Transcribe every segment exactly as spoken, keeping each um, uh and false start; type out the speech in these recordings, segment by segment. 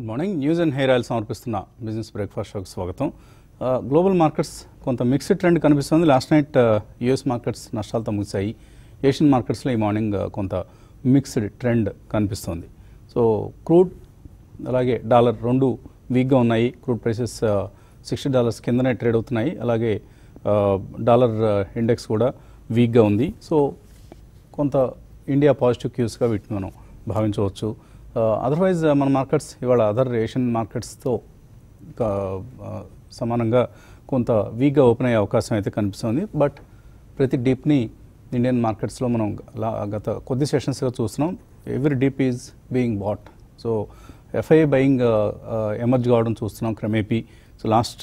Good morning news and hair oil సమర్పిస్తున్న business breakfast షోకి స్వాగతం. గ్లోబల్ మార్కెట్స్ కొంత మిక్స్డ్ ట్రెండ్ కనిపిస్తుంది. లాస్ట్ నైట్ యుఎస్ మార్కెట్స్ నష్టాలతో ముగిశాయి. ఏషియన్ మార్కెట్స్లో ఈ మార్నింగ్ కొంత మిక్స్డ్ ట్రెండ్ కనిపిస్తుంది. సో క్రూడ్ అలాగే డాలర్ రెండు వీక్గా ఉన్నాయి. క్రూడ్ ప్రైసెస్ సిక్స్టీ డాలర్స్ కిందనే ట్రేడ్ అవుతున్నాయి. అలాగే డాలర్ ఇండెక్స్ కూడా వీక్గా ఉంది. సో కొంత ఇండియా పాజిటివ్ క్యూస్గా వీటిని మనం భావించవచ్చు. అదర్వైజ్ మన మార్కెట్స్ ఇవాళ అదర్ ఏషియన్ మార్కెట్స్తో సమానంగా కొంత వీక్గా ఓపెన్ అయ్యే అవకాశం అయితే కనిపిస్తుంది. బట్ ప్రతి డీప్ని ఇండియన్ మార్కెట్స్లో మనం గత కొద్ది సెషన్స్గా చూస్తున్నాం. Every dip is being bought. So FII buying emerge కావడం చూస్తున్నాం క్రమేపీ. సో లాస్ట్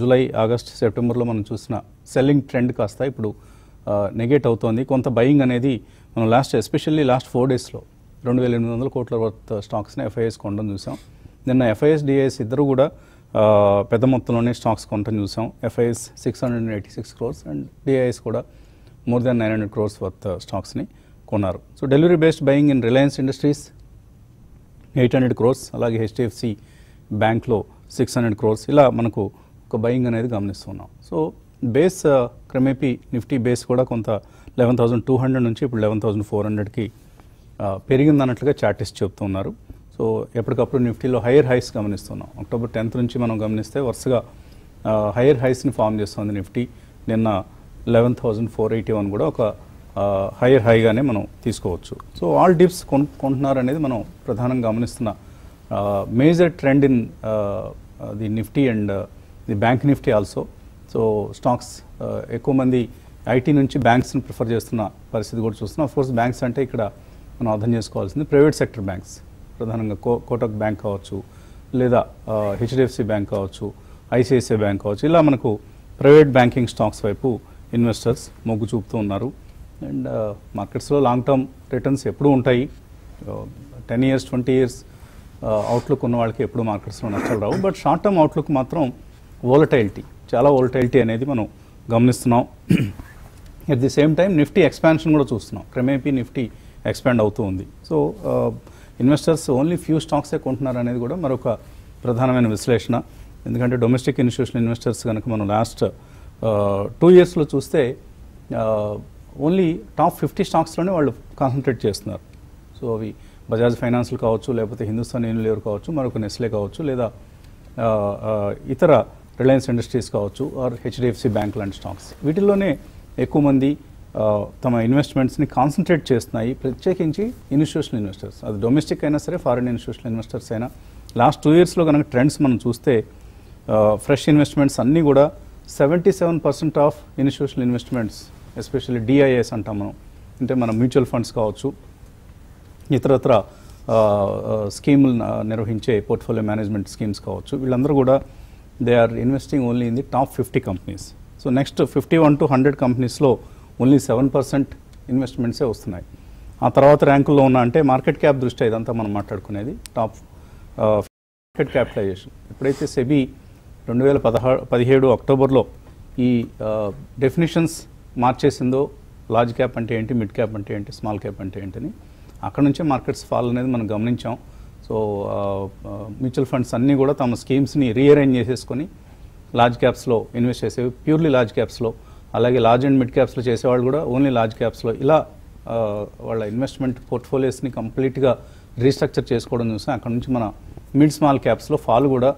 జూలై ఆగస్ట్ సెప్టెంబర్లో మనం చూసిన సెల్లింగ్ ట్రెండ్ కాస్త ఇప్పుడు నెగేట్ అవుతోంది. కొంత బయింగ్ అనేది మనం లాస్ట్ ఎస్పెషల్లీ లాస్ట్ ఫోర్ డేస్లో రెండు వేల ఎనిమిది వందల కోట్ల వర్త్ స్టాక్స్ని ఎఫ్ఐఎస్ కొనడం చూసాం. నిన్న ఎఫ్ఐఎస్ డిఐఎస్ ఇద్దరు కూడా పెద్ద మొత్తంలోనే స్టాక్స్ కొనడం చూసాం. FIs six hundred and eighty six crores and DIs కూడా more than nine hundred crores worth స్టాక్స్ని కొన్నారు. So delivery based buying in Reliance Industries eight hundred crores అలాగే హెచ్డిఎఫ్సి బ్యాంక్లో సిక్స్ హండ్రెడ్ క్రోర్స్ ఇలా మనకు ఒక బయింగ్ అనేది గమనిస్తున్నాం. సో బేస్ క్రమేపీ నిఫ్టీ బేస్ కూడా కొంత లెవెన్ థౌజండ్ టూ హండ్రెడ్ నుంచి ఇప్పుడు లెవెన్ థౌజండ్ ఫోర్ హండ్రెడ్కి పెరిగింది అన్నట్లుగా చార్టిస్ట్ చెబుతున్నారు. సో ఎప్పటికప్పుడు నిఫ్టీలో హైయర్ హైస్ గమనిస్తున్నాం. అక్టోబర్ టెన్త్ నుంచి మనం గమనిస్తే వరుసగా హైయర్ హైస్ని ఫామ్ చేస్తుంది నిఫ్టీ. నిన్న eleven thousand four eighty one కూడా ఒక హైయర్ హైగానే మనం తీసుకోవచ్చు. సో ఆల్ డిప్స్ కొను కొంటున్నారు అనేది మనం ప్రధానంగా గమనిస్తున్న major trend in the Nifty and the bank Nifty also. So stocks ఎక్కువ మంది ఐటీ నుంచి బ్యాంక్స్ని ప్రిఫర్ చేస్తున్న పరిస్థితి కూడా చూస్తున్నాం. అఫ్కోర్స్ బ్యాంక్స్ అంటే ఇక్కడ మనం అర్థం చేసుకోవాల్సింది ప్రైవేట్ సెక్టర్ బ్యాంక్స్, ప్రధానంగా కో కోటక్ బ్యాంక్ కావచ్చు లేదా హెచ్డిఎఫ్సి బ్యాంక్ కావచ్చు, ఐసిఐసిఐ బ్యాంక్ కావచ్చు, ఇలా మనకు ప్రైవేట్ బ్యాంకింగ్ స్టాక్స్ వైపు ఇన్వెస్టర్స్ మొగ్గు చూపుతూ ఉన్నారు. అండ్ మార్కెట్స్లో లాంగ్ టర్మ్ రిటర్న్స్ ఎప్పుడూ ఉంటాయి. Ten years twenty years outlook ఉన్న వాళ్ళకి ఎప్పుడూ మార్కెట్స్లో నష్టాలు రావు. బట్ షార్ట్ టర్మ్ అవుట్లుక్ మాత్రం వోలటైలిటీ, చాలా వోలటైలిటీ అనేది మనం గమనిస్తున్నాం. At the same time Nifty expansion కూడా చూస్తున్నాం. క్రమేపీ నిఫ్టీ ఎక్స్పాండ్ అవుతూ ఉంది. సో ఇన్వెస్టర్స్ ఓన్లీ ఫ్యూ స్టాక్సే కొంటున్నారు అనేది కూడా మరొక ప్రధానమైన విశ్లేషణ. ఎందుకంటే డొమెస్టిక్ ఇన్స్టిట్యూషనల్ ఇన్వెస్టర్స్ కనుక మనం లాస్ట్ టూ ఇయర్స్లో చూస్తే ఓన్లీ టాప్ ఫిఫ్టీ స్టాక్స్లోనే వాళ్ళు కాన్సన్ట్రేట్ చేస్తున్నారు. సో అవి బజాజ్ ఫైనాన్షియల్ కావచ్చు, లేకపోతే హిందుస్థాన్ యూనిలీవర్ కావచ్చు, మరొక నెస్లే కావచ్చు, లేదా ఇతర రిలయన్స్ ఇండస్ట్రీస్ కావచ్చు, ఆర్ హెచ్డిఎఫ్సి బ్యాంక్ లాంటి స్టాక్స్. వీటిల్లోనే ఎక్కువ మంది తమ ఇన్వెస్ట్మెంట్స్ని కాన్సన్ట్రేట్ చేస్తున్నాయి, ప్రత్యేకించి ఇన్స్టిట్యూషనల్ ఇన్వెస్టర్స్. అది డొమెస్టిక్ అయినా సరే, ఫారిన్ ఇన్స్టిట్యూషనల్ ఇన్వెస్టర్స్ అయినా. లాస్ట్ టూ ఇయర్స్లో కనుక ట్రెండ్స్ మనం చూస్తే ఫ్రెష్ ఇన్వెస్ట్మెంట్స్ అన్నీ కూడా seventy seven percent of institutional investments, especially DIs అంటాం మనం, అంటే మనం మ్యూచువల్ ఫండ్స్ కావచ్చు, ఇతరత్ర స్కీములు నిర్వహించే పోర్ట్ఫోలియో మేనేజ్మెంట్ స్కీమ్స్ కావచ్చు, వీళ్ళందరూ కూడా they are investing only in the top fifty companies. So next fifty one to hundred కంపెనీస్లో ఓన్లీ సెవెన్ పర్సెంట్ ఇన్వెస్ట్మెంట్సే వస్తున్నాయి. ఆ తర్వాత ర్యాంకుల్లో ఉన్న, అంటే మార్కెట్ క్యాప్ దృష్ట్యా ఇదంతా మనం మాట్లాడుకునేది, టాప్ మార్కెట్ క్యాపిటలైజేషన్. ఎప్పుడైతే సెబీ రెండు వేల పదహా పదిహేడు అక్టోబర్లో ఈ డెఫినేషన్స్ మార్చేసిందో, లార్జ్ క్యాప్ అంటే ఏంటి, మిడ్ క్యాప్ అంటే ఏంటి, స్మాల్ క్యాప్ అంటే ఏంటిని, అక్కడ నుంచే మార్కెట్స్ ఫాల్ అనేది మనం గమనించాం. సో మ్యూచువల్ ఫండ్స్ అన్నీ కూడా తమ స్కీమ్స్ని రీఅరేంజ్ చేసేసుకొని లార్జ్ క్యాప్స్లో ఇన్వెస్ట్ చేసేవి, ప్యూర్లీ లార్జ్ క్యాప్స్లో. అలాగే లార్జ్ అండ్ మిడ్ క్యాప్స్లో చేసేవాళ్ళు కూడా ఓన్లీ లార్జ్ క్యాప్స్లో. ఇలా వాళ్ళ ఇన్వెస్ట్మెంట్ పోర్ట్ఫోలియోస్ని కంప్లీట్గా రీస్ట్రక్చర్ చేసుకోవడం చూసాం. అక్కడ నుంచి మన మిడ్ స్మాల్ క్యాప్స్లో ఫాల్ కూడా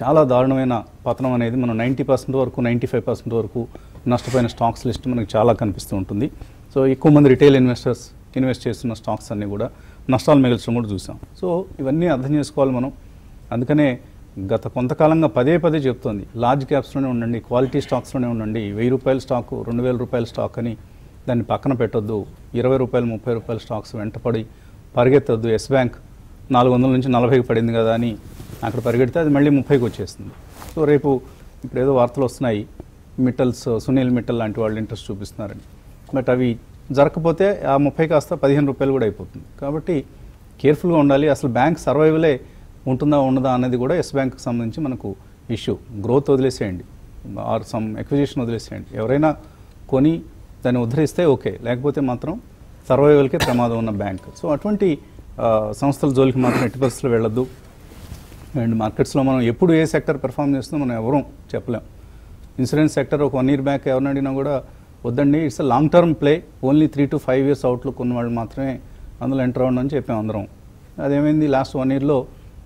చాలా దారుణమైన పతనం అనేది మనం నైంటీ పర్సెంట్ వరకు నైంటీ ఫైవ్ పర్సెంట్ వరకు నష్టపోయిన స్టాక్స్ లిస్ట్ మనకు చాలా కనిపిస్తూ ఉంటుంది. సో ఎక్కువ మంది రిటైల్ ఇన్వెస్టర్స్ ఇన్వెస్ట్ చేస్తున్న స్టాక్స్ అన్నీ కూడా నష్టాలు మిగల్చడం కూడా చూసాం. సో ఇవన్నీ అర్థం చేసుకోవాలి మనం. అందుకనే గత కొంతకాలంగా పదే పదే చెప్తోంది, లార్జ్ క్యాప్స్లోనే ఉండండి, క్వాలిటీ స్టాక్స్లోనే ఉండండి, వెయ్యి రూపాయల స్టాక్ రెండు వేల రూపాయల స్టాక్ అని దాన్ని పక్కన పెట్టొద్దు, ఇరవై రూపాయలు ముప్పై రూపాయల స్టాక్స్ వెంటపడి పరిగెత్తద్దు. ఎస్ బ్యాంక్ నాలుగు వందల నుంచి నలభైకి పడింది కదా అని అక్కడ పరిగెడితే అది మళ్ళీ ముప్పైకి వచ్చేస్తుంది. సో రేపు ఇప్పుడు ఏదో వార్తలు వస్తున్నాయి, మిట్టల్స్, సునీల్ మిట్టల్ లాంటి వాళ్ళు ఇంట్రెస్ట్ చూపిస్తున్నారని. బట్ అవి జరగకపోతే ఆ ముప్పై కాస్త పదిహేను రూపాయలు కూడా అయిపోతుంది. కాబట్టి కేర్ఫుల్గా ఉండాలి. అసలు బ్యాంక్ సర్వైవలే ఉంటుందా ఉండదా అనేది కూడా ఎస్ బ్యాంక్కి సంబంధించి మనకు ఇష్యూ. గ్రోత్ వదిలేసేయండి, ఆర్ సమ్ ఎక్విజిషన్ వదిలేసేయండి. ఎవరైనా కొని దాన్ని ఉద్ధరిస్తే ఓకే, లేకపోతే మాత్రం సర్వైవల్కే ప్రమాదం ఉన్న బ్యాంక్. సో అటువంటి సంస్థల జోలికి మాత్రం ఎట్టి పరిస్థితులు వెళ్ళొద్దు. అండ్ మార్కెట్స్లో మనం ఎప్పుడు ఏ సెక్టర్ పెర్ఫామ్ చేస్తుందో మనం ఎవరూ చెప్పలేం. ఇన్సూరెన్స్ సెక్టర్ ఒక వన్ ఇయర్ బ్యాక్ ఎవరిని అడిగినా కూడా వద్దండి, it's a long term play, only three to five years outlook ఉన్న వాళ్ళు మాత్రమే అందులో ఎంటర్ అవ్వండి అని చెప్పాం అందరం. అదేమైంది, లాస్ట్ వన్ ఇయర్లో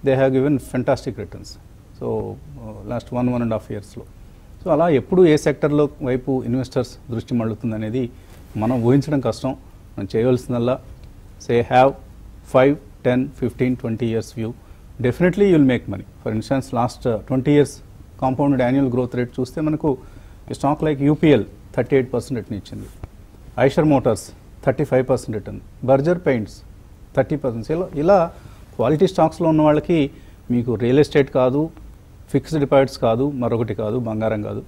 they have given fantastic returns. So last one one and half ఇయర్స్లో సో అలా ఎప్పుడు ఏ సెక్టర్లో వైపు ఇన్వెస్టర్స్ దృష్టి మళ్ళుతుంది అనేది మనం ఊహించడం కష్టం. మనం చేయవలసిందల్లా say have five ten fifteen twenty years view. Definitely you will make money. For instance last twenty years compounded annual growth rate చూస్తే మనకు stock like UPL thirty eight percent return ఇచ్చింది, Eicher Motors thirty five percent return, Berger Paints thirty percent ఇలా ఇలా quality స్టాక్స్లో ఉన్న వాళ్ళకి మీకు real estate కాదు, ఫిక్స్డ్ డిపాజిట్స్ కాదు, మరొకటి కాదు, బంగారం కాదు,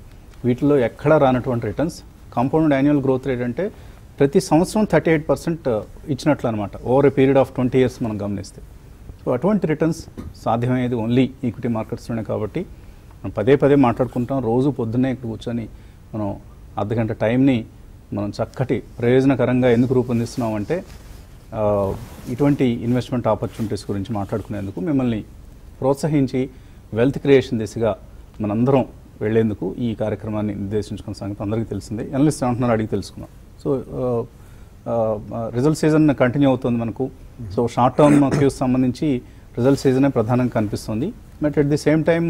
వీటిలో ఎక్కడా రానటువంటి returns. Compound annual growth rate అంటే ప్రతి సంవత్సరం థర్టీ ఎయిట్ పర్సెంట్ ఇచ్చినట్లు అనమాట, over a period of twenty years మనం గమనిస్తే. సో అటువంటి రిటర్న్స్ సాధ్యమయ్యేది ఓన్లీ ఈక్విటీ మార్కెట్స్లోనే. కాబట్టి మనం పదే పదే మాట్లాడుకుంటాం, రోజు పొద్దున్నే ఇక్కడ కూర్చొని మనం అర్ధగంట టైంని మనం చక్కటి ప్రయోజనకరంగా ఎందుకు రూపొందిస్తున్నాం అంటే ఇటువంటి ఇన్వెస్ట్మెంట్ ఆపర్చునిటీస్ గురించి మాట్లాడుకునేందుకు, మిమ్మల్ని ప్రోత్సహించి వెల్త్ క్రియేషన్ దిశగా మనందరం వెళ్లేందుకు ఈ కార్యక్రమాన్ని నిర్దేశించుకున్న సంగతి అందరికీ తెలిసిందే. ఎనలిస్ట్ అంటున్నారు, అడిగి తెలుసుకున్నాం. సో రిజల్ట్ సీజన్ కంటిన్యూ అవుతుంది మనకు. సో షార్ట్ టర్మ్ క్యూస్ సంబంధించి రిజల్ట్ సీజనే ప్రధానంగా కనిపిస్తుంది. But at the same time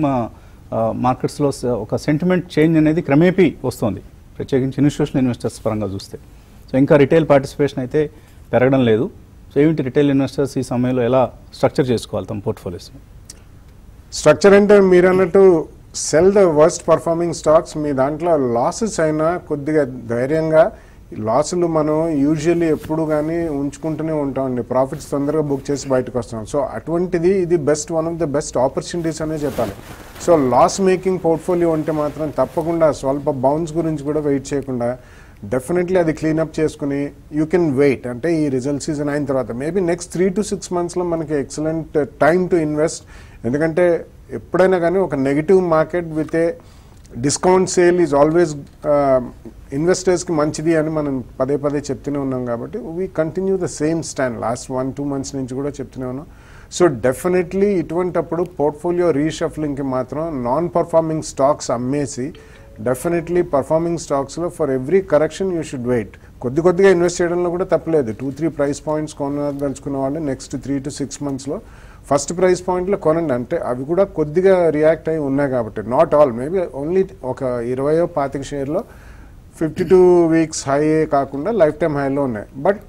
మార్కెట్స్లో ఒక సెంటిమెంట్ చేంజ్ అనేది క్రమేపీ వస్తుంది, ప్రత్యేకించి ఇన్స్టిట్యూషనల్ ఇన్వెస్టర్స్ పరంగా చూస్తే. సో ఇంకా రిటైల్ పార్టిసిపేషన్ అయితే పెరగడం లేదు. సో ఏమిటి రిటైల్ ఇన్వెస్టర్స్ ఈ సమయంలో ఎలా స్ట్రక్చర్ చేసుకోవాలి తమ పోర్ట్ఫోలియోస్ని? స్ట్రక్చర్ అంటే మీరు అన్నట్టు sell the worst performing stocks. మీ దాంట్లో లాసెస్ అయినా కొద్దిగా ధైర్యంగా, లాసులు మనం యూజువల్లీ ఎప్పుడు కానీ ఉంచుకుంటూనే ఉంటామండి, ప్రాఫిట్స్ తొందరగా బుక్ చేసి బయటకు వస్తాం. సో అటువంటిది ఇది best, one of the best opportunities అనే చెప్పాలి. సో లాస్ మేకింగ్ పోర్ట్ఫోలియో ఉంటే మాత్రం తప్పకుండా స్వల్ప బౌన్స్ గురించి కూడా వెయిట్ చేయకుండా డెఫినెట్లీ అది క్లీనప్ చేసుకుని యూ కెన్ వెయిట్. అంటే ఈ రిజల్ట్ సీజన్ అయిన తర్వాత maybe next three to six మంత్స్లో మనకి ఎక్సలెంట్ టైం టు ఇన్వెస్ట్. ఎందుకంటే ఎప్పుడైనా కానీ ఒక negative market with a discount sale is always ఇన్వెస్టర్స్కి మంచిది అని మనం పదే పదే చెప్తూనే ఉన్నాం. కాబట్టి we continue the same stand last one two months నుంచి కూడా చెప్తూనే ఉన్నాం. సో డెఫినెట్లీ ఇటువంటప్పుడు పోర్ట్ఫోలియో రీషఫ్లింగ్కి మాత్రం నాన్ పర్ఫార్మింగ్ స్టాక్స్ అమ్మేసి డెఫినెట్లీ పర్ఫార్మింగ్ స్టాక్స్లో for every correction you should wait. కొద్ది కొద్దిగా ఇన్వెస్ట్ చేయడంలో కూడా తప్పలేదు. టూ త్రీ ప్రైస్ పాయింట్స్ కొనదలుచుకున్న వాళ్ళు నెక్స్ట్ త్రీ టు సిక్స్ మంత్స్లో ఫస్ట్ ప్రైస్ పాయింట్లో కొనండి. అంటే అవి కూడా కొద్దిగా రియాక్ట్ అయి ఉన్నాయి కాబట్టి, నాట్ ఆల్, మేబీ ఓన్లీ ఒక ఇరవయో పాతిక షేర్లో ఫిఫ్టీ టూ వీక్స్ హై కాకుండా లైఫ్ టైం హైలో ఉన్నాయి. బట్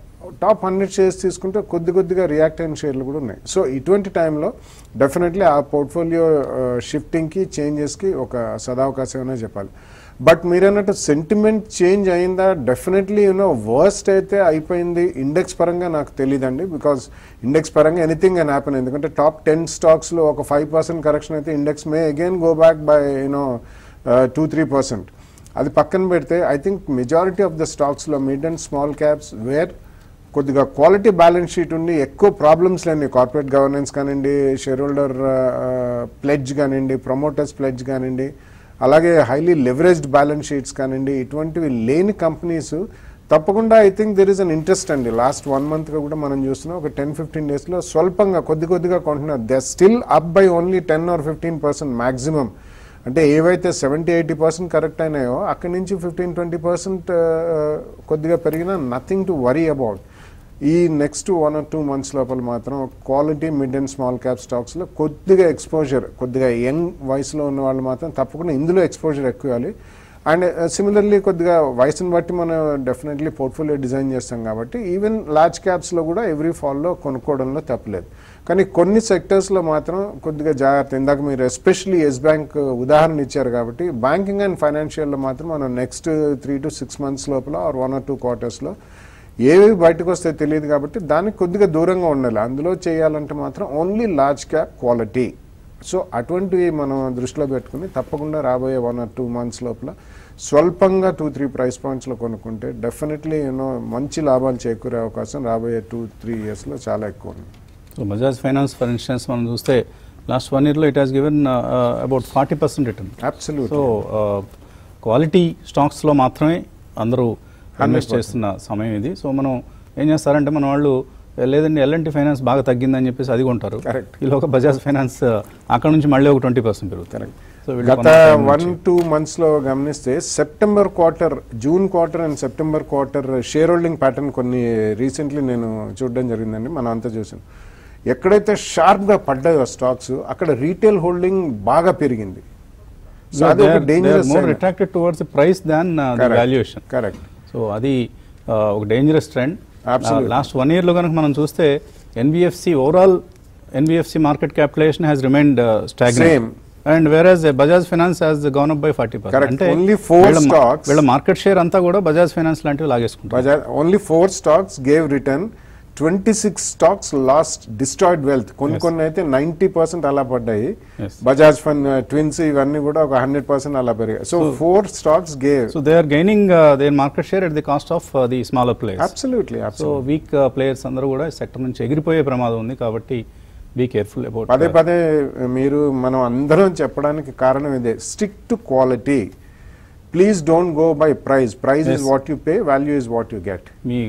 టాప్ హండ్రెడ్ షేర్స్ తీసుకుంటే కొద్ది కొద్దిగా రియాక్ట్ అయిన షేర్లు కూడా ఉన్నాయి. సో ఇటువంటి టైంలో డెఫినెట్లీ ఆ పోర్ట్ఫోలియో షిఫ్టింగ్కి చేంజెస్కి ఒక సదావకాశం అనే చెప్పాలి. బట్ మీరన్నట్టు సెంటిమెంట్ చేంజ్ అయిందా? డెఫినెట్లీ యూనో వర్స్ట్ అయితే అయిపోయింది. ఇండెక్స్ పరంగా నాకు తెలియదండి, బికాజ్ ఇండెక్స్ పరంగా ఎనీథింగ్ అని హ్యాపెన్. ఎందుకంటే టాప్ టెన్ స్టాక్స్లో ఒక ఫైవ్ పర్సెంట్ కరెక్షన్ అయితే index may again go back by you know two three percent. అది పక్కన పెడితే I think majority of the స్టాక్స్లో mid and small caps where కొద్దిగా క్వాలిటీ బ్యాలెన్స్ షీట్ ఉండి ఎక్కువ ప్రాబ్లమ్స్ లేని, కార్పొరేట్ గవర్నెన్స్ కానివ్వండి, షేర్ హోల్డర్ ప్లెడ్జ్ కానివ్వండి, ప్రమోటర్స్ ప్లెడ్జ్ కానివ్వండి, అలాగే హైలీ లెవరేజ్డ్ బ్యాలెన్స్ షీట్స్ కానివ్వండి, ఇటువంటివి లేని కంపెనీస్ తప్పకుండా I think there is an interest అండి. లాస్ట్ వన్ మంత్గా కూడా మనం చూస్తున్నాం, ఒక టెన్ ఫిఫ్టీన్ డేస్లో స్వల్పంగా కొద్ది కొద్దిగా కొంటున్నారు. They are still up by only ten or fifteen percent maximum. అంటే ఏవైతే సెవెంటీ ఎయిటీ పర్సెంట్ కరెక్ట్ అయినాయో అక్కడి నుంచి ఫిఫ్టీన్ ట్వంటీ పర్సెంట్ కొద్దిగా పెరిగినా నథింగ్ టు వరీ అబౌట్. ఈ next one or two months లోపల మాత్రం quality mid and small cap స్టాక్స్లో కొద్దిగా ఎక్స్పోజర్, కొద్దిగా యంగ్ వయసులో ఉన్న వాళ్ళు మాత్రం తప్పకుండా ఇందులో ఎక్స్పోజర్ ఎక్కువ ఇవ్వాలి. అండ్ సిమిలర్లీ కొద్దిగా వయసును బట్టి మనం డెఫినెట్లీ పోర్ట్ఫోలియో డిజైన్ చేస్తాం కాబట్టి ఈవెన్ లార్జ్ క్యాప్స్లో కూడా ఎవ్రీ ఫాల్లో కొనుక్కోవడంలో తప్పలేదు. కానీ కొన్ని సెక్టర్స్లో మాత్రం కొద్దిగా జాగ్రత్త. ఇందాక మీరు ఎస్పెషలీ ఎస్ బ్యాంక్ ఉదాహరణ ఇచ్చారు కాబట్టి బ్యాంకింగ్ అండ్ ఫైనాన్షియల్లో మాత్రం మనం next three to six months లోపల ఆర్ వన్ ఆర్ టూ క్వార్టర్స్లో ఏవేవి బయటకు వస్తాయో తెలియదు కాబట్టి దానికి కొద్దిగా దూరంగా ఉండాలి. అందులో చేయాలంటే మాత్రం only large cap quality. So అటువంటివి మనం దృష్టిలో పెట్టుకుని తప్పకుండా రాబోయే వన్ ఆర్ టూ మంత్స్ లోపల స్వల్పంగా టూ త్రీ ప్రైస్ పాయింట్స్లో కొనుక్కుంటే డెఫినెట్లీ యూనో మంచి లాభాలు చేకూరే అవకాశం రాబోయే టూ త్రీ ఇయర్స్లో చాలా ఎక్కువ ఉంది. So Bajaj Finance for instance మనం చూస్తే లాస్ట్ వన్ ఇయర్లో it has given about forty percent return. Absolute. So quality స్టాక్స్లో మాత్రమే అందరూ ఇన్వెస్ట్ చేస్తున్న సమయం ఇది. సో మనం ఏం చేస్తారంటే మన వాళ్ళు లేదండి ఎల్ఎన్టీ ఫైనాన్స్ బాగా తగ్గిందని చెప్పేసి అది కొంటారు. ఈ లోక బజాజ్ ఫైనాన్స్ అక్కడ నుంచి మళ్ళీ ఒక ట్వంటీ పర్సెంట్ పెరుగుతుంది. గత వన్ టూ మంత్స్లో గమనిస్తే September quarter, June quarter and September quarter share holding pattern కొన్ని రీసెంట్లీ నేను చూడడం జరిగిందండి. మనం అంతా చూసాం, ఎక్కడైతే షార్ప్గా పడ్డాయో స్టాక్స్ అక్కడ రీటైల్ హోల్డింగ్ బాగా పెరిగింది. సో అది ఒక dangerous, retracted towards price than valuation. Correct. So అది ఒక డేంజరస్ ట్రెండ్. లాస్ట్ వన్ ఇయర్లో కనుక మనం చూస్తే NBFC overall NBFC market capitalisation has remained stagnant and whereas Bajaj Finance has gone up by forty percent. అంటే ఓన్లీ ఫోర్ స్టాక్స్ వీళ్ళ market share అంతా కూడా బజాజ్ ఫైనాన్స్ లాంటివి లాగేసుకుంటారు. Bajaj only four stocks gave return, twenty six stocks lost destroyed wealth. కొన్ని కొన్ని అయితే ninety percent అలా పడ్డాయి. బజాజ్ ఫన్ ట్విన్స్ ఇవన్నీ కూడా ఒక హండ్రెడ్ పర్సెంట్ అలా పెరిగాయి. So four stocks gave, so they are gaining their market share at the cost of the smaller players. Absolutely. So weak players అందరూ కూడా సెక్టర్ నుంచి ఎగిరిపోయే ప్రమాదం ఉంది కాబట్టి బీ కేర్ఫుల్ అబౌట్. పదే పదే మీరు మనం అందరం చెప్పడానికి కారణం ఇదే, stick to quality. Please don't go by price. Price is what you pay, value is what you get. మీ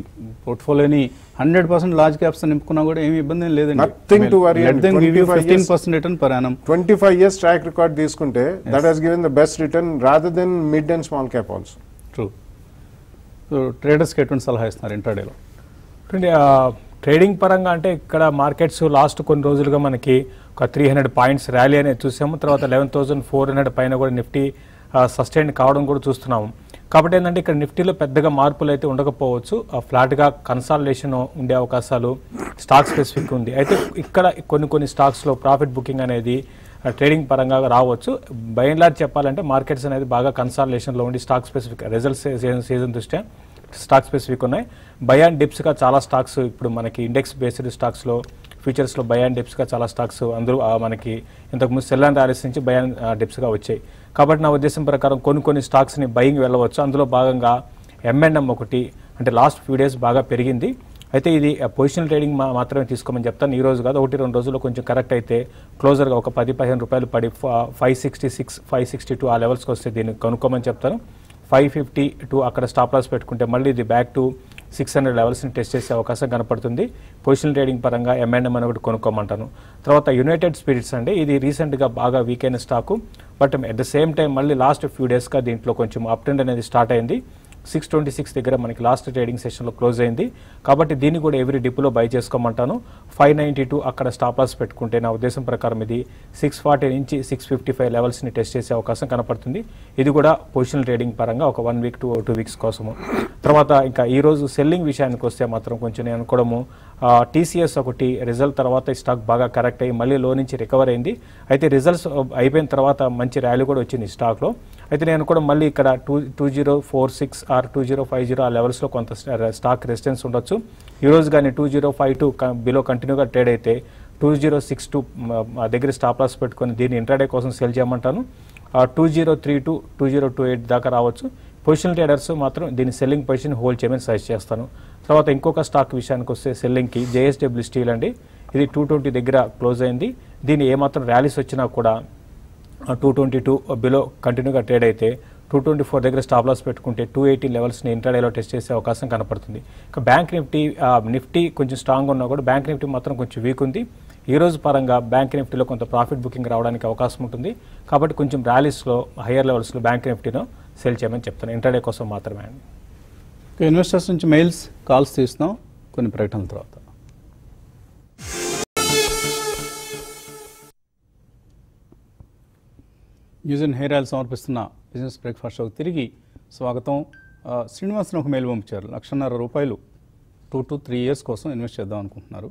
పోర్ట్ఫోలియోని హండ్రెడ్ పర్సెంట్ లార్జ్ క్యాప్స్ నింపుకున్నా కూడా ఏమి ఇబ్బంది లేదండి. Nothing to worry. Fifteen percent return per annum, twenty five years track record తీసుకుంటే that has given the best return rather than mid and small cap also. True. So ట్రేడర్స్కి ఎటువంటి సలహా ఇస్తున్నారు ఇంట్రాడేలో? ట్రేడింగ్ పరంగా అంటే ఇక్కడ మార్కెట్స్ లాస్ట్ కొన్ని రోజులుగా మనకి ఒక త్రీ హండ్రెడ్ పాయింట్స్ ర్యాలీ అనేది చూసాము. తర్వాత లెవెన్ థౌసండ్ ఫోర్ హండ్రెడ్ పైన కూడా నిఫ్టీ సస్టైన్ కావడం కూడా చూస్తున్నాము. కాబట్టి ఏంటంటే ఇక్కడ నిఫ్టీలో పెద్దగా మార్పులు అయితే ఉండకపోవచ్చు. ఫ్లాట్గా కన్సాలిడేషన్ ఉండే అవకాశాలు స్టాక్ స్పెసిఫిక్ ఉంది. అయితే ఇక్కడ కొన్ని కొన్ని స్టాక్స్లో ప్రాఫిట్ బుకింగ్ అనేది ట్రేడింగ్ పరంగా రావచ్చు. బై అండ్ లార్జ్ చెప్పాలంటే మార్కెట్స్ అనేది బాగా కన్సాలిడేషన్లో ఉండి స్టాక్ స్పెసిఫిక్ రిజల్ట్స్ సీజన్ దృష్ట్యా స్టాక్ స్పెసిఫిక్ ఉన్నాయి. బై అండ్ డిప్స్గా చాలా స్టాక్స్ ఇప్పుడు మనకి ఇండెక్స్ బేస్డ్ స్టాక్స్లో ఫ్యూచర్స్లో బై అండ్ డిప్స్గా చాలా స్టాక్స్ అందరూ మనకి ఇంతకుముందు సెల్ అండ్ ర్యాలీస్ నుంచి బై అండ్ డిప్స్గా వచ్చాయి. కాబట్టి నా ఉద్దేశం ప్రకారం కొన్ని కొన్ని స్టాక్స్ని బయింగ్ వెళ్ళవచ్చు. అందులో భాగంగా ఎంఎన్ఎం ఒకటి, అంటే లాస్ట్ ఫ్యూ డేస్ బాగా పెరిగింది. అయితే ఇది పొజిషనల్ ట్రేడింగ్ మాత్రమే తీసుకోమని చెప్తాను. ఈ రోజు కాదు, ఒకటి రెండు రోజుల్లో కొంచెం కరెక్ట్ అయితే క్లోజర్గా ఒక పది పదిహేను రూపాయలు పడి five sixty six five sixty two ఆ లెవెల్స్కి వస్తే దీన్ని కనుక్కోమని చెప్తాను. ఫైవ్ ఫిఫ్టీ టూ అక్కడ స్టాప్ లాస్ పెట్టుకుంటే మళ్ళీ ఇది బ్యాక్ టు సిక్స్ హండ్రెడ్ లెవెల్స్ని టెస్ట్ చేసే అవకాశం కనపడుతుంది. పొజిషనల్ ట్రేడింగ్ పరంగా ఎంఎన్ఎం అని ఒకటి కొనుక్కోమంటాను. తర్వాత యునైటెడ్ స్పిరిట్స్ అండి, ఇది రీసెంట్గా బాగా వీక్ అయిన stock. But at the same time మళ్ళీ లాస్ట్ ఫ్యూ డేస్గా దీంట్లో కొంచెం అప్ ట్రెండ్ అనేది స్టార్ట్ అయింది. సిక్స్ ట్వంటీ సిక్స్ దగ్గర మనకి లాస్ట్ ట్రేడింగ్ సెషన్లో క్లోజ్ అయింది. కాబట్టి దీన్ని కూడా ఎవ్రీ డిప్లో బై చేసుకోమంటాను. ఫైవ్ నైంటీ టూ అక్కడ స్టాప్ లాస్ పెట్టుకుంటే నా ఉద్దేశం ప్రకారం ఇది సిక్స్ ఫార్టీ నుంచి సిక్స్ ఫిఫ్టీ ఫైవ్ లెవెల్స్ని టెస్ట్ చేసే అవకాశం కనపడుతుంది. ఇది కూడా పొజిషనల్ ట్రేడింగ్ పరంగా ఒక one week two two weeks కోసము. తర్వాత ఇంకా ఈరోజు సెల్లింగ్ విషయానికి వస్తే మాత్రం కొంచెం నేను అనుకోవడము టీసీఎస్ ఒకటి రిజల్ట్ తర్వాత ఈ స్టాక్ బాగా కరెక్ట్ అయ్యి మళ్ళీ లో నుంచి రికవర్ అయింది. అయితే రిజల్ట్స్ అయిపోయిన తర్వాత మంచి ర్యాలీ కూడా వచ్చింది ఈ స్టాక్లో. అయితే నేను కూడా మళ్ళీ ఇక్కడ two two zero four six or two zero five zero ఆ లెవెల్స్లో కొంత స్టాక్ రెసిస్టెన్స్ ఉండొచ్చు. ఈరోజు కానీ two zero five two below కంటిన్యూగా ట్రేడ్ అయితే టూ జీరో సిక్స్ టూ దగ్గర స్టాప్ లాస్ పెట్టుకొని దీన్ని ఇంట్రాడే కోసం సెల్ చేయమంటాను. Two zero three two two zero two eight దాకా రావచ్చు. పొజిషనల్ ట్రేడర్స్ మాత్రం దీన్ని సెల్లింగ్ పొజిషన్ హోల్డ్ చేయమని సజెస్ట్ చేస్తాను. తర్వాత ఇంకొక స్టాక్ విషయానికి వస్తే సెల్లింగ్కి జేఎస్డబ్ల్యూ స్టీల్ అండి, ఇది టూ ట్వంటీ దగ్గర క్లోజ్ అయింది. దీన్ని ఏమాత్రం ర్యాలీస్ వచ్చినా కూడా టూ ట్వంటీ టూ బిలో కంటిన్యూగా ట్రేడ్ అయితే టూ ట్వంటీ ఫోర్ దగ్గర స్టాప్ లాస్ పెట్టుకుంటే టూ ఎయిటీ లెవెల్స్ని ఇంట్రాడేలో టెస్ట్ చేసే అవకాశం కనపడుతుంది. ఇంకా బ్యాంక్ నిఫ్టీ నిఫ్టీ కొంచెం స్ట్రాంగ్ ఉన్నా కూడా బ్యాంక్ నిఫ్టీ మాత్రం కొంచెం వీక్ ఉంది. ఈ రోజు పరంగా బ్యాంక్ నిఫ్టీలో కొంత ప్రాఫిట్ బుకింగ్ రావడానికి అవకాశం ఉంటుంది. కాబట్టి కొంచెం ర్యాలీస్లో హయ్యర్ లెవెల్స్లో బ్యాంక్ నిఫ్టీను సెల్ చేయమని చెప్తాను, ఇంట్రాడే కోసం మాత్రమే అండి. ఇన్వెస్టర్స్ నుంచి మెయిల్స్, కాల్స్ తీస్తున్నాం కొన్ని ప్రకటనల తర్వాత. న్యూస్ అండ్ హెయిర్ ఆయిల్ సమర్పిస్తున్న బిజినెస్ బ్రేక్ఫాస్ట్ షోకి తిరిగి స్వాగతం. శ్రీనివాసన్ ఒక మెయిల్ పంపించారు, లక్షన్నర రూపాయలు టూ టు త్రీ ఇయర్స్ కోసం ఇన్వెస్ట్ చేద్దాం అనుకుంటున్నారు.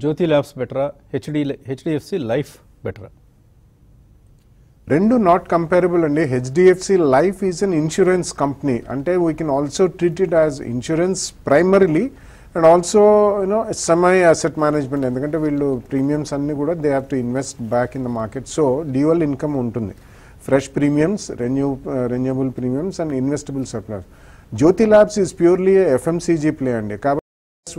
జ్యోతి ల్యాబ్స్ బెటరా, హెచ్డి హెచ్డిఎఫ్సి లైఫ్ బెటరా? రెండు నాట్ కంపారబుల్ అండి. HDFC life is an insurance company, అంటే we can also treat it as insurance primarily and also you know semi asset management, ఎందుకంటే వీళ్ళు ప్రీమియమ్స్ అన్నీ కూడా they have to invest back in the market. So dual income ఉంటుంది, fresh premiums, renew renewable premiums and investable surplus. Jyothy Labs is purely FMCG play అండి. కాబట్టి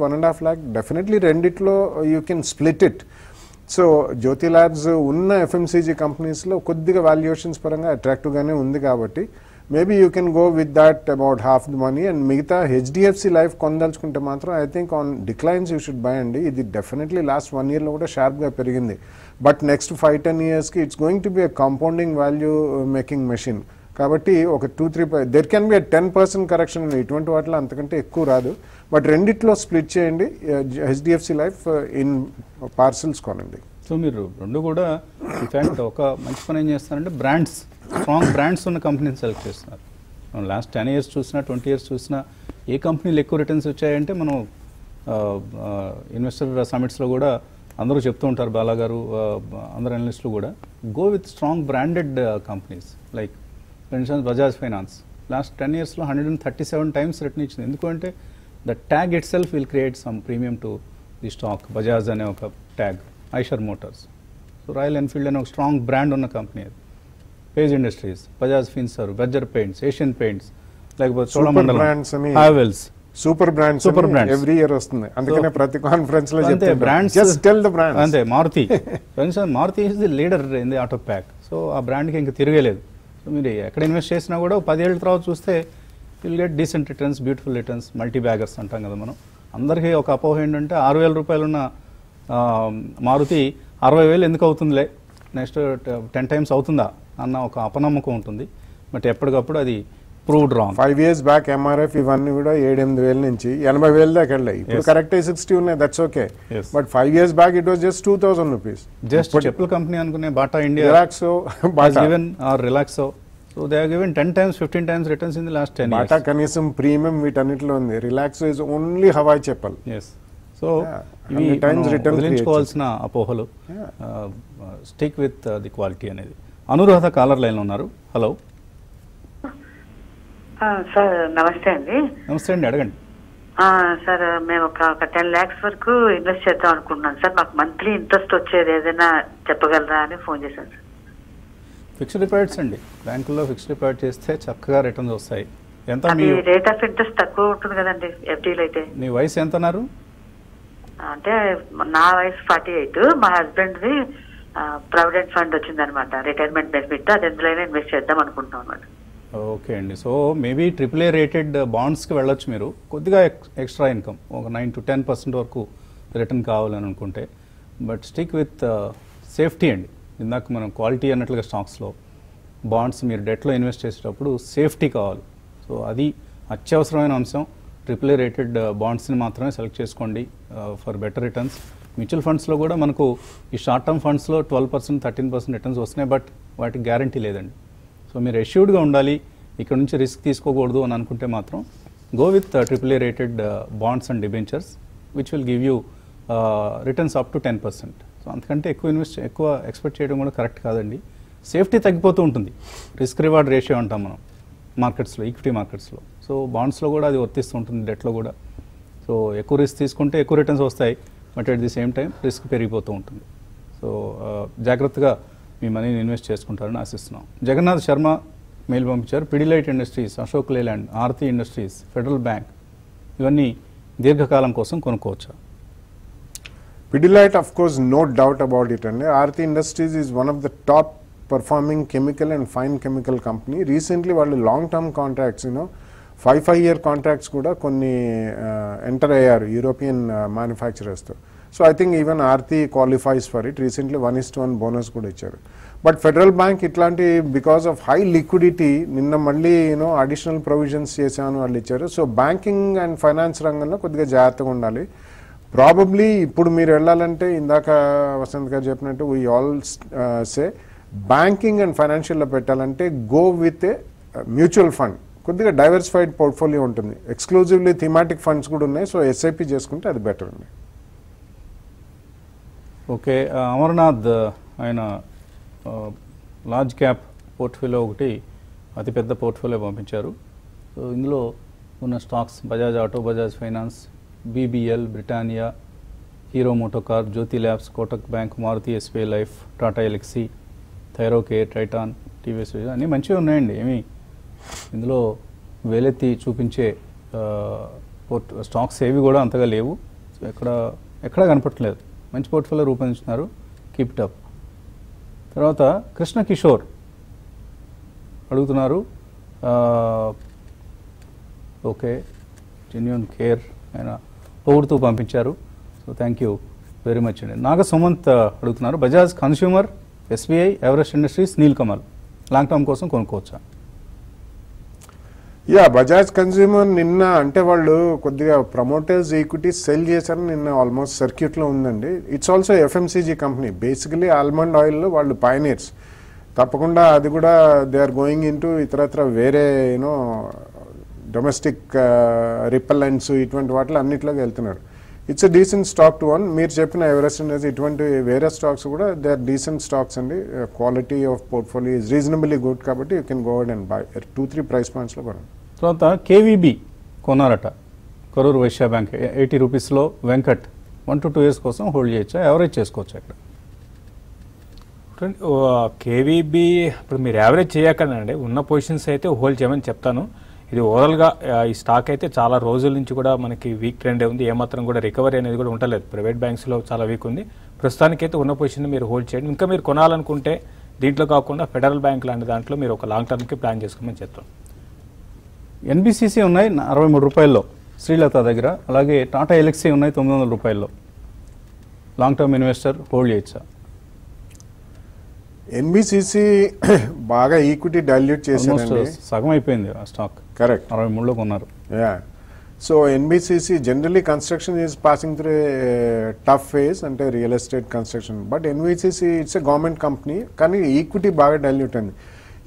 one and half lakh definitely రెండిట్లో you can split it. So Jyothy Labs ఉన్న FMCG కంపెనీస్లో కొద్దిగా valuations పరంగా అట్రాక్టివ్గానే ఉంది కాబట్టి maybe you can go with that about half the money, and Migita H D F C Life kondalchukunte matram I think on declines you should buy andi. It definitely last one year lo kuda sharp ga perigindi, but next five ten years ki it's going to be a compounding value making machine. కాబట్టి ఒక two three there can be ten percent correction అండి, ఇటువంటి వాటిలో అంతకంటే ఎక్కువ రాదు. But రెండిట్లో split చేయండి, హెచ్డిఎఫ్సి లైఫ్ ఇన్ పార్సల్స్ కొనండి. సో మీరు రెండు కూడా ఇన్ఫాక్ట్ ఒక మంచి పని ఏం చేస్తారంటే బ్రాండ్స్, స్ట్రాంగ్ బ్రాండ్స్ ఉన్న కంపెనీని సెలెక్ట్ చేస్తున్నారు. మనం లాస్ట్ టెన్ ఇయర్స్ చూసినా ట్వంటీ ఇయర్స్ చూసినా ఏ కంపెనీలు ఎక్కువ రిటర్న్స్ వచ్చాయంటే మనం ఇన్వెస్టర్ సమిట్స్లో కూడా అందరూ చెప్తూ ఉంటారు, బాలాగారు అందరు అనలిస్టులు కూడా, go with strong branded companies like for instance Bajaj Finance last ten ఇయర్స్లో hundred and thirty seven times return ఇచ్చింది. ఎందుకంటే the tag itself will create some premium to the stock. Bajaj అనే ఒక tag, Eicher Motors, so Royal Enfield అనే ఒక strong brand ఉన్న company అది, Page Industries, Bajaj Finserv, Berger Paints, Asian Paints, లేకపోతే Cholamandalam, Havells, super brand super brand every year వస్తుంది. అందుకనే ప్రతి కాన్ఫరెన్స్ లో చెప్తే brands just tell the brand అంతే. Maruti Maruti is the leader in the auto pack, సో ఆ బ్రాండ్కి ఇంకా తిరగలేదు. మీరు ఎక్కడ ఇన్వెస్ట్ చేసినా కూడా పదేళ్ళ తర్వాత చూస్తే will get decent returns, beautiful returns. Multi baggers అంటాం కదా మనం, అందరికీ ఒక అపోహ ఏంటంటే ఆరు వేల రూపాయలున్న మారుతి అరవై వేలు ఎందుకు అవుతుందిలే, నెక్స్ట్ టెన్ టైమ్స్ అవుతుందా అన్న ఒక అపనమ్మకం ఉంటుంది. బట్ ఎప్పటికప్పుడు అది proved wrong. Five years back MRF ఇవన్నీ కూడా ఏడు ఎనిమిది వేల నుంచి ఎనభై వేల దాకా వెళ్ళాయి. ఇప్పుడు కరెక్టే సిక్స్టీ ఉన్నాయి, that's okay. But five years back it was just two thousand rupees. Just చెప్పుల కంపెనీ అనుకునే Bata India, Relaxo, given or Relaxo, so they are given ten times fifteen times returns in the last ten years. Bata కనీసం premium వీటన్నిటిలో ఉంది. Relaxo is only Hawaii చెప్పుల్. So ఇవి వదిలించుకోవాల్సిన అపోహలు. Stick with the quality అనేది. Anuradha caller లైన్లో ఉన్నారు. హలో సార్, నమస్తే అండి. నమస్తే అండి, అడగండి. సార్ మేము ఒక టెన్ ల్యాక్స్ వరకు ఇన్వెస్ట్ చేద్దాం అనుకుంటున్నాను సార్. మాకు మంత్లీ ఇంట్రెస్ట్ వచ్చేది ఏదైనా చెప్పగలరా అని ఫోన్ చేశాను సార్. ఫిక్స్డ్ డిపాజిట్స్ అండి, బ్యాంకుల్లో ఫిక్స్డ్ డిపాజిట్ చేస్తే చక్కగా రిటర్న్స్ వస్తాయి. ఎంత రేట్ ఆఫ్ ఇంట్రెస్ట్ తక్కువ ఉంటుంది కదండి ఎఫ్డీలు అయితే. మీ వయసు ఎంత అన్నారు? అంటే నా వయసు ఫార్టీ ఎయిట్. మా హస్బెండ్ది ప్రావిడెంట్ ఫండ్ వచ్చిందనమాట, రిటైర్మెంట్ బెనిఫిట్. అది ఎందులోనే ఇన్వెస్ట్ చేద్దాం అనుకుంటున్నాం అనమాట. ఓకే అండి. So maybe triple A rated బాండ్స్కి వెళ్ళొచ్చు మీరు. కొద్దిగా ఎక్స్ట్రా ఇన్కమ్ ఒక నైన్ టు టెన్ పర్సెంట్ వరకు రిటర్న్ కావాలని అనుకుంటే. బట్ స్టిక్ విత్ సేఫ్టీ అండి. ఇందాక మనం క్వాలిటీ అన్నట్లుగా స్టాక్స్లో, బాండ్స్ మీరు డెట్లో ఇన్వెస్ట్ చేసేటప్పుడు సేఫ్టీ కావాలి. సో అది అత్యవసరమైన అంశం. ట్రిపుల్ ఏ రేటెడ్ బాండ్స్ని మాత్రమే సెలెక్ట్ చేసుకోండి ఫర్ బెటర్ రిటర్న్స్. మ్యూచువల్ ఫండ్స్లో కూడా మనకు ఈ షార్ట్ టర్మ్ ఫండ్స్లో twelve percent thirteen percent returns వస్తున్నాయి, బట్ వాటికి గ్యారంటీ లేదండి. సో మీరు అష్యూర్డ్గా ఉండాలి, ఇక్కడ నుంచి రిస్క్ తీసుకోకూడదు అని అనుకుంటే మాత్రం go with triple A rated bonds and debentures which will give you returns up to ten percent. So అంతకంటే ఎక్కువ ఇన్వెస్ట్ ఎక్కువ ఎక్స్పెక్ట్ చేయడం కూడా కరెక్ట్ కాదండి. సేఫ్టీ తగ్గిపోతూ ఉంటుంది, రిస్క్ రివార్డ్ రేషియో అంటాం మనం మార్కెట్స్లో, ఈక్విటీ మార్కెట్స్లో. సో బాండ్స్లో కూడా అది వర్తిస్తూ ఉంటుంది, డెట్లో కూడా. సో ఎక్కువ రిస్క్ తీసుకుంటే ఎక్కువ రిటర్న్స్ వస్తాయి, but at the same time risk పెరిగిపోతూ ఉంటుంది. సో జాగ్రత్తగా మీ మనీని ఇన్వెస్ట్ చేసుకుంటారని ఆశిస్తున్నాం. జగన్నాథ్ శర్మ మెయిల్ పంపించారు. Pidilite industries, Ashok Layland, Aarti industries, Federal Bank ఇవన్నీ దీర్ఘకాలం కోసం కొనుక్కోవచ్చా? Pidilite of course no doubt about it అండి. Aarti industries is one of the top performing chemical and fine chemical company. Recently వాళ్ళు long term contracts, you know five five year contracts కూడా కొన్ని enter అయ్యారు European మ్యానుఫ్యాక్చరర్స్తో. So I think even Aarti qualifies for it. Recently one is to one bonus కూడా ఇచ్చారు. But Federal Bank ఇట్లాంటి because of high liquidity నిన్న మళ్ళీ యూనో అడిషనల్ ప్రొవిజన్స్ చేశామని వాళ్ళు ఇచ్చారు. సో బ్యాంకింగ్ అండ్ ఫైనాన్స్ రంగంలో కొద్దిగా జాగ్రత్తగా ఉండాలి. ప్రాబబ్లీ ఇప్పుడు మీరు వెళ్ళాలంటే ఇందాక వసంత్ గారు చెప్పినట్టు we all say banking and ఫైనాన్షియల్లో పెట్టాలంటే go with a mutual fund. కొద్దిగా డైవర్సిఫైడ్ పోర్ట్ఫోలియో ఉంటుంది, ఎక్స్క్లూజివ్లీ థీమాటిక్ ఫండ్స్ కూడా ఉన్నాయి. సో ఎస్ఐపి చేసుకుంటే అది బెటర్ అండి. ఓకే, అమర్నాథ్ ఆయన లార్జ్ క్యాప్ పోర్ట్ఫోలియో ఒకటి అతిపెద్ద పోర్ట్ఫోలియో పంపించారు. సో ఇందులో ఉన్న stocks Bajaj Auto, Bajaj Finance, BBL, Britannia, Hero MotoCorp, Jyothy Labs, Kotak Bank, Maruti, SBI Life, Tata Elxsi, Thyrocare, Titan, TVS అన్నీ మంచిగా ఉన్నాయండి. ఏమి ఇందులో వేలెత్తి చూపించే పోర్ట్ స్టాక్స్ ఏవి కూడా అంతగా లేవు. సో ఎక్కడ ఎక్కడా కనపడలేదు. మంచి పోర్ట్ఫోలియో రూపొందించినారు, కీప్ ఇట్ అప్. తర్వాత కృష్ణ కిషోర్ అడుగుతున్నారు, ఓకే జెన్యూన్ కేర్ ఆయన పొగుడుతూ పంపించారు. So thank you very much అండి. నాగ సుమంత్ అడుగుతున్నారు, Bajaj Consumer, SBI, Everest Industries, Nilkamal long term కోసం కొనుక్కోవచ్చా? యా, బజాజ్ కన్స్యూమర్ నిన్న అంటే వాళ్ళు కొద్దిగా ప్రమోటర్స్ ఈక్విటీ సెల్ చేశారని నిన్న ఆల్మోస్ట్ సర్క్యూట్లో ఉందండి. It's also FMCG company, basically almond ఆయిల్లో వాళ్ళు పైనీర్స్. తప్పకుండా అది కూడా they are going in to ఇతరత్ర వేరే యూనో డొమెస్టిక్ రిపెల్లెంట్స్ ఇటువంటి వాటిలో అన్నింటిలోకి వెళ్తున్నారు. It's decent stock to own. మీరు చెప్పిన ఎవరెస్ట్ అనేది ఇటువంటి వేరే స్టాక్స్ కూడా దే ఆర్ డీసెంట్ స్టాక్స్ అండి. Quality of portfolio is reasonably good కాబట్టి you can go ahead and buy two three price పాయింట్స్లో కొనండి. తర్వాత కేవీబీ కొనాలట, కరూర్ వైశ్య బ్యాంక్, ఎయిటీ రూపీస్లో. Venkat, one to two years కోసం హోల్డ్ చేయొచ్చా, యావరేజ్ చేసుకోవచ్చా? ఇక్కడ కేవీబీ ఇప్పుడు మీరు యావరేజ్ చేయకండి, ఉన్న పొజిషన్స్ అయితే హోల్డ్ చేయమని చెప్తాను. ఇది ఓవరాల్గా ఈ స్టాక్ అయితే చాలా రోజుల నుంచి కూడా మనకి వీక్ ట్రెండ్ ఉంది, ఏమాత్రం కూడా రికవరీ అనేది కూడా ఉండలేదు. ప్రైవేట్ బ్యాంక్స్లో చాలా వీక్ ఉంది. ప్రస్తుతానికైతే ఉన్న పొజిషన్ మీరు హోల్డ్ చేయండి. ఇంకా మీరు కొనాలనుకుంటే దీంట్లో కాకుండా ఫెడరల్ బ్యాంక్ లాంటి దాంట్లో మీరు ఒక లాంగ్ టర్మ్కి ప్లాన్ చేసుకోమని చెప్తాం. ఎన్బీసీసీ ఉన్నాయి అరవై మూడు రూపాయల్లో శ్రీలత దగ్గర, అలాగే టాటా ఎలక్సీ ఉన్నాయి తొమ్మిది వందల రూపాయల్లో. లాంగ్ టర్మ్ ఇన్వెస్టర్ హోల్డ్ చేయొచ్చా? ఎన్బీసీసీ బాగా ఈక్విటీ డైల్యూట్ చేశారండి, సగం అయిపోయింది ఆ స్టాక్. కరెక్ట్, అరవై మూడులో కొన్నారు. Yeah, so NBCC generally construction is passing through tough phase, అంటే real estate construction. But NBCC it's a government company, కానీ ఈక్విటీ బాగా డైల్యూట్ అయింది.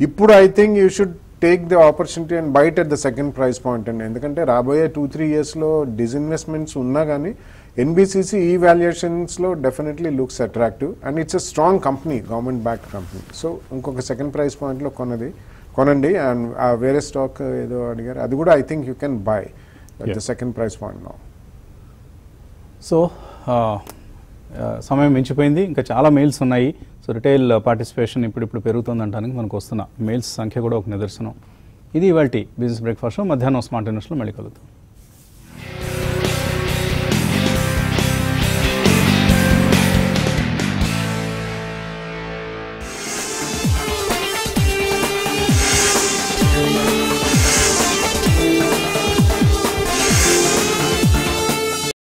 ఇప్పుడు I think you should take the opportunity and buy it at the second price point అండి. ఎందుకంటే రాబోయే two three ఇయర్స్లో డిస్ఇన్వెస్ట్మెంట్స్ ఉన్నా కానీ ఎన్బీసీసీ ఈ వాల్యుయేషన్స్లో definitely looks attractive and it's a strong company, government back company. So ఇంకొక సెకండ్ ప్రైస్ పాయింట్లో కొన్నది కొనండి. అండ్ ఆ వేరే స్టాక్ ఏదో అడిగారు, అది కూడా I think you can buy at the second price point now. So సమయం మించిపోయింది, ఇంకా చాలా మెయిల్స్ ఉన్నాయి. సో రిటైల్ పార్టిసిపేషన్ ఇప్పుడు ఇప్పుడు పెరుగుతుంది అంటానికి మనకు వస్తున్న మెయిల్స్ సంఖ్య కూడా ఒక నిదర్శనం. ఇది ఇవాళ బిజినెస్ బ్రేక్ఫాస్ట్. మధ్యాహ్నం స్మార్ట్ ఇండస్ట్రీలో మళ్ళీ కలుగుతాం.